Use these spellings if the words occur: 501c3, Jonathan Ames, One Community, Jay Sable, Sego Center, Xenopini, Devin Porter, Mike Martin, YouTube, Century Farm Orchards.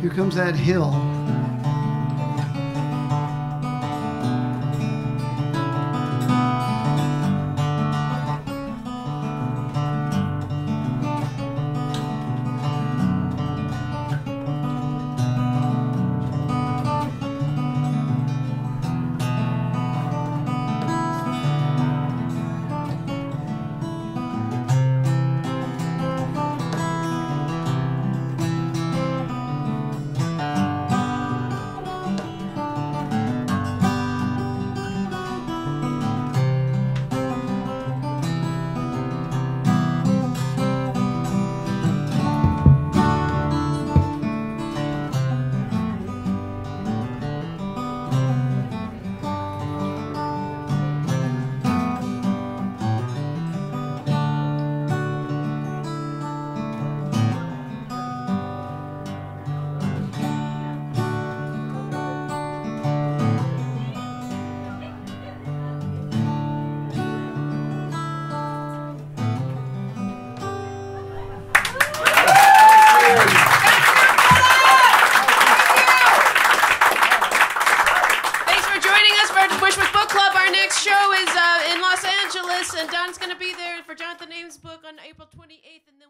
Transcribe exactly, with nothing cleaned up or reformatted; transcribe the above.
Here comes that hill. Show is uh, in Los Angeles, and Don's going to be there for Jonathan Ames' book on April twenty-eighth.